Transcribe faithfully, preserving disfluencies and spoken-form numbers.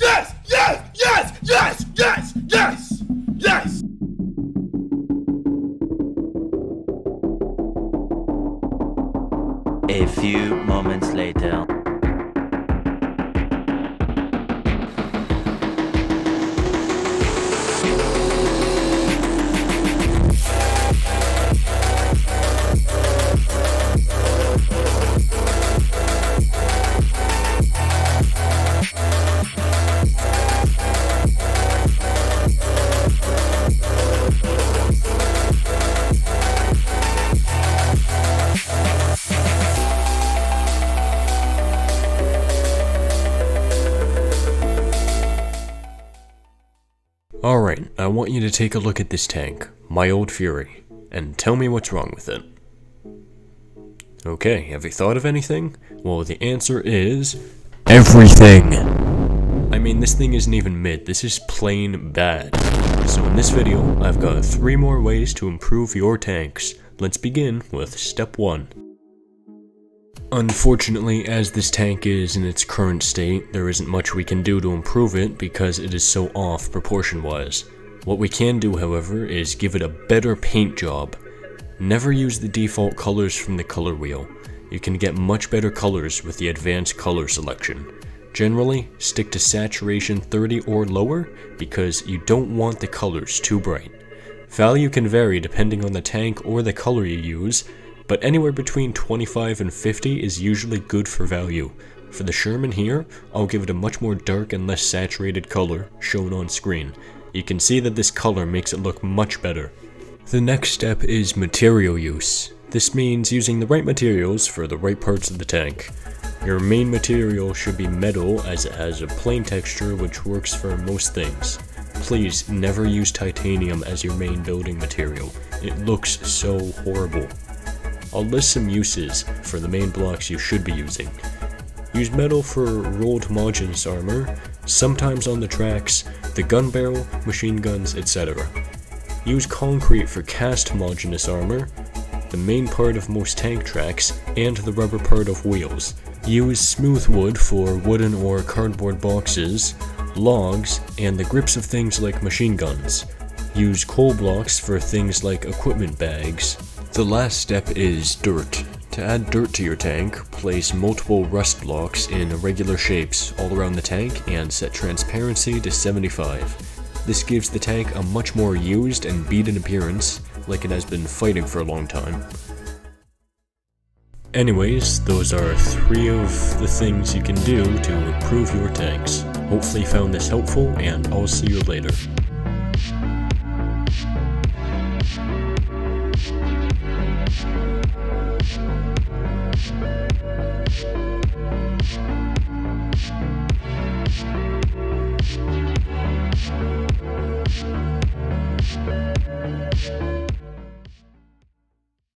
yes, yes, yes, yes, yes, yes, yes. A few moments later. Alright, I want you to take a look at this tank, My Old Fury, and tell me what's wrong with it. Okay, have you thought of anything? Well, the answer is... everything! I mean, this thing isn't even mid, this is plain bad. So in this video, I've got three more ways to improve your tanks. Let's begin with step one. Unfortunately, as this tank is in its current state, there isn't much we can do to improve it because it is so off proportion-wise. What we can do, however, is give it a better paint job. Never use the default colors from the color wheel. You can get much better colors with the advanced color selection. Generally, stick to saturation thirty or lower because you don't want the colors too bright. Value can vary depending on the tank or the color you use, but anywhere between twenty-five and fifty is usually good for value. For the Sherman here, I'll give it a much more dark and less saturated color, shown on screen. You can see that this color makes it look much better. The next step is material use. This means using the right materials for the right parts of the tank. Your main material should be metal, as it has a plain texture which works for most things. Please never use titanium as your main building material. It looks so horrible. I'll list some uses for the main blocks you should be using. Use metal for rolled homogeneous armor, sometimes on the tracks, the gun barrel, machine guns, et cetera. Use concrete for cast homogeneous armor, the main part of most tank tracks, and the rubber part of wheels. Use smooth wood for wooden or cardboard boxes, logs, and the grips of things like machine guns. Use coal blocks for things like equipment bags. The last step is dirt. To add dirt to your tank, place multiple rust blocks in irregular shapes all around the tank and set transparency to seventy-five. This gives the tank a much more used and beaten appearance, like it has been fighting for a long time. Anyways, those are three of the things you can do to improve your tanks. Hopefully you found this helpful, and I'll see you later. Thank you.